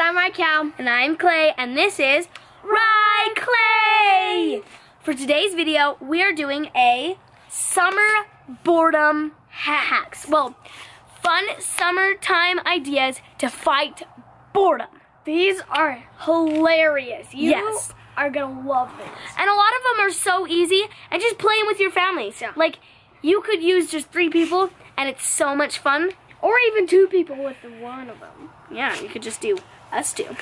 I'm RYKEL and I'm Clay, and this is RYKEL. For today's video, we are doing a summer boredom hacks. Well, fun summertime ideas to fight boredom. These are hilarious. You are gonna love this. And a lot of them are so easy, and just playing with your family. So, like, you could use just 3 people, and it's so much fun. Or even 2 people with one of them. Yeah, you could just do us 2.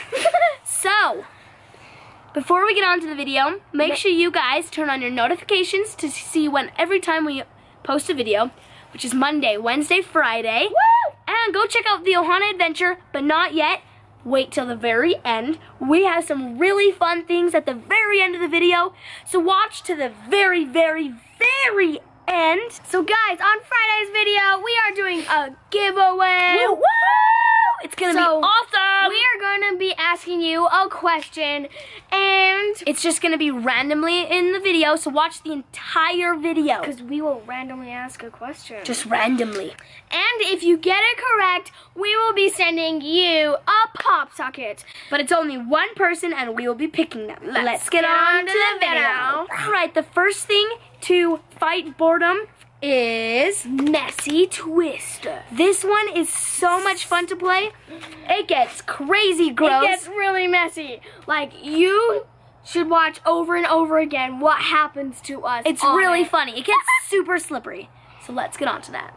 So, before we get on to the video, make sure you guys turn on your notifications to see when every time we post a video, which is Monday, Wednesday, Friday. Woo! And go check out the Ohana Adventure, but not yet. Wait till the very end. We have some really fun things at the very end of the video. So watch to the very, very, very end. And so guys, on Friday's video, we are doing a giveaway. Woo, woo! It's gonna be awesome. We are gonna be asking you a question, and it's just gonna be randomly in the video, so watch the entire video. Because we will randomly ask a question. Just randomly. And if you get it correct, we will be sending you a pop socket. But it's only one person, and we will be picking them. Let's get on to the video. Alright, the first thing to fight boredom is Messy Twister. This one is so much fun to play. It gets crazy gross. It gets really messy. Like, you should watch over and over again what happens to us. It's really funny. It gets super slippery. So let's get on to that.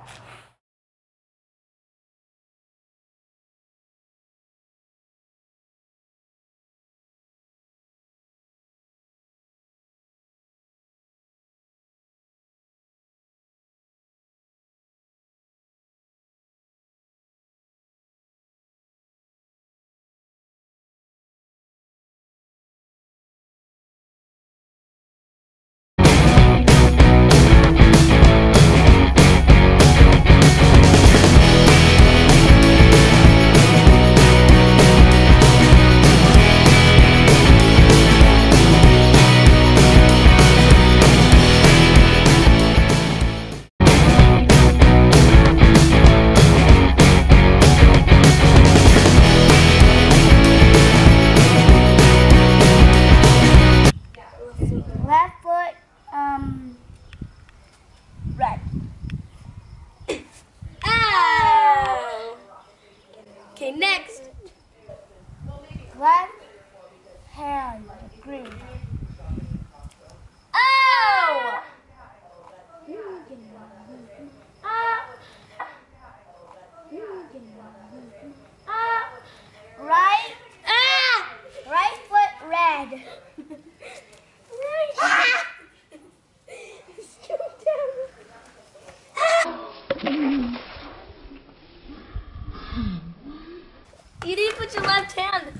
You didn't put your left hand.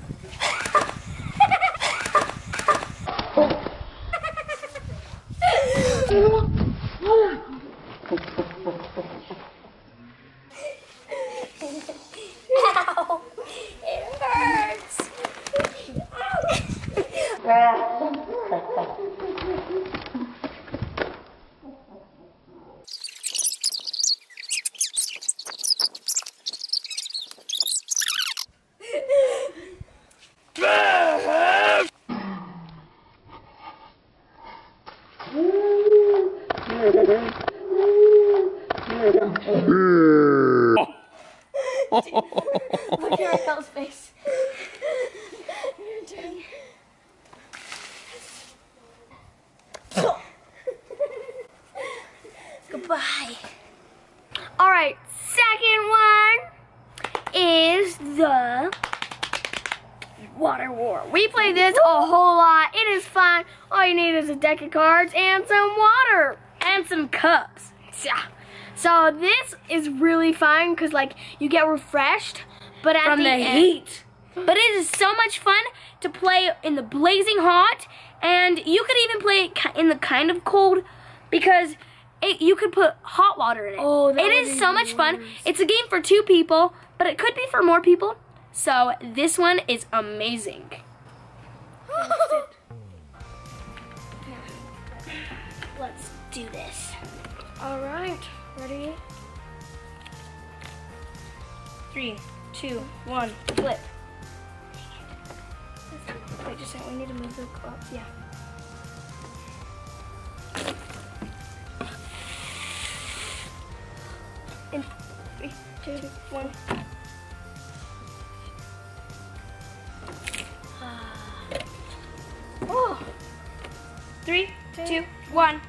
Ow, it hurts. Look at Rakel's face. Goodbye. Alright, second one is the water war. We play this a whole lot. It is fun. All you need is a deck of cards and some water. And some cups. Yeah. So this is really fun because, like, you get refreshed, but at the end, from the heat. But it is so much fun to play in the blazing hot And you could even play it in the kind of cold because you could put hot water in it. Oh, that is so much fun. It's a game for 2 people, but it could be for more people. So this one is amazing. Let's do this. All right, ready? 3, 2, 1, flip. Wait, just a second, we need to move the clock. Yeah. In 3, 2, 1. Oh. 3, 2, 1.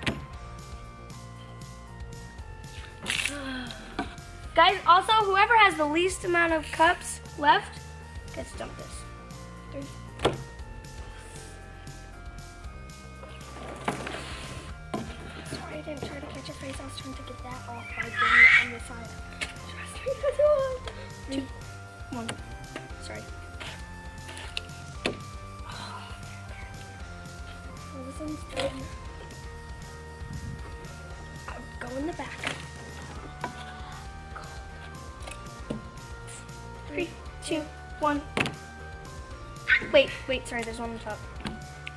Guys, also, whoever has the least amount of cups left gets to dump this. 3. Sorry, I didn't try to catch a phrase. I was trying to get that off by doing it on the side. 3, 2, 1. Sorry. Well, this one's done. I'll go in the back. 3, 2, 1. Wait, sorry, there's one on top.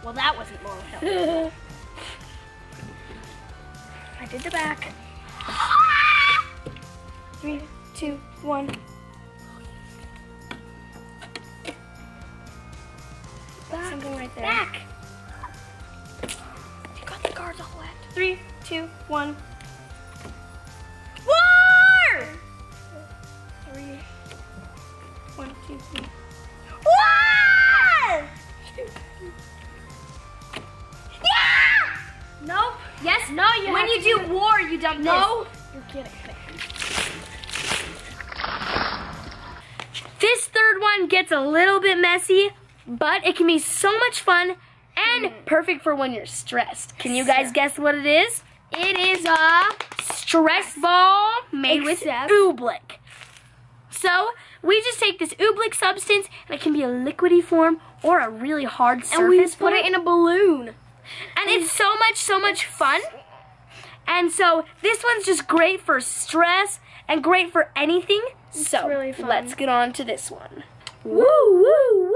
Well, that wasn't long enough. I did the back. 3, 2, 1. Back. Something right there. Back. You got the guards all wet. 3, 2, 1. War! 1, 2, 3. What? Yeah! Nope. Yes. No. You. When you do war, you dump. No. This. You're kidding. This third one gets a little bit messy, but it can be so much fun and perfect for when you're stressed. Can you guys guess what it is? It is a stress ball made with oobleck. So we just take this oobleck substance, and it can be a liquidy form or a really hard surface. And we just put it in a balloon. And it's so much fun. And so this one's just great for stress and great for anything. It's so really fun. Let's get on to this one. Woo, woo, woo.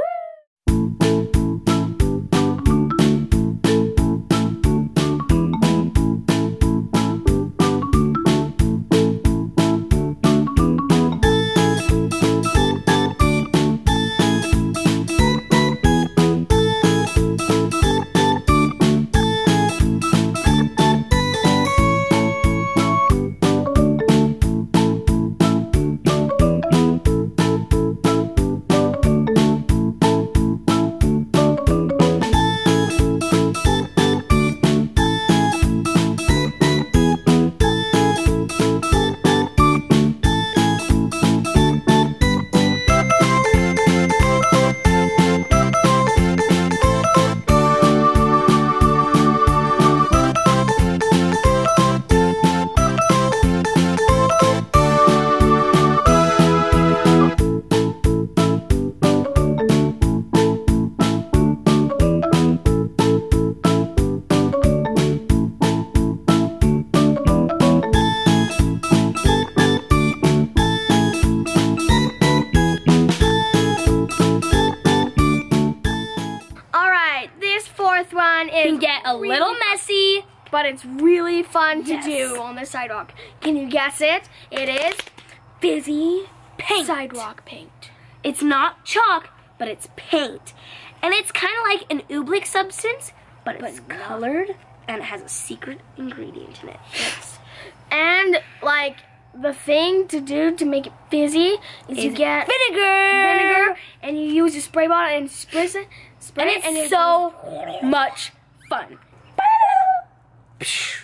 But it's really fun to do on the sidewalk. Can you guess it? It is fizzy paint. Sidewalk paint. It's not chalk, but it's paint. And it's kind of like an oobleck substance, but it's colored and it has a secret ingredient in it. Yes. And like the thing to do to make it fizzy is you get vinegar, and you use a spray bottle and spray it. And it's so much fun. Psh.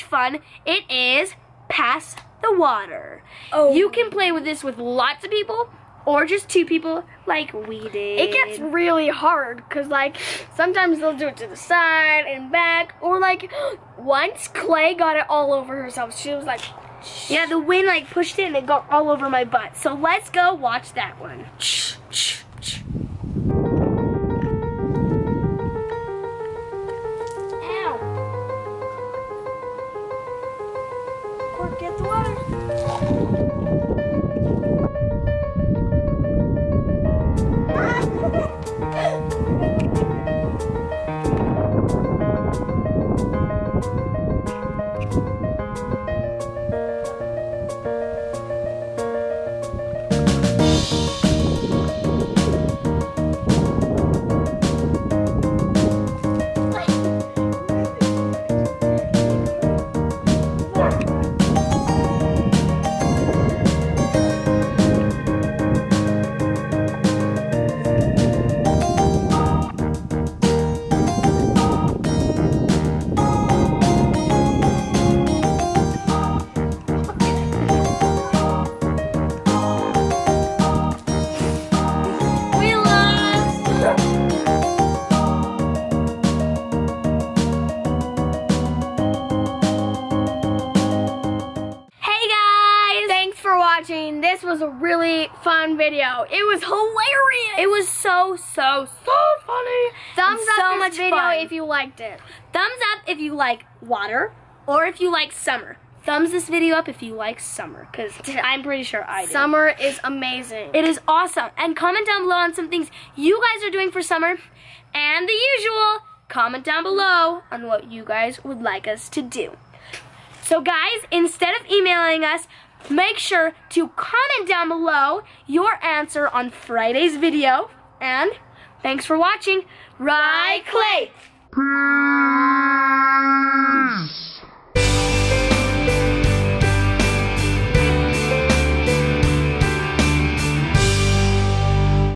much fun. It is Pass the Water. Oh. You can play with this with lots of people or just two people like we did. It gets really hard because like sometimes they'll do it to the side and back, or like once Clay got it all over herself. She was like, yeah, the wind like pushed it and it got all over my butt. So let's go watch that one. Ow. Or get the water. This was a really fun video. It was hilarious. It was so funny. Thumbs up this video if you liked it. Thumbs up if you like water or if you like summer. Thumbs this video up if you like summer, because I'm pretty sure I do. Summer is amazing. It is awesome. And comment down below on some things you guys are doing for summer. And the usual, comment down below on what you guys would like us to do. So guys, instead of emailing us, make sure to comment down below your answer on Friday's video. And thanks for watching. Rykel.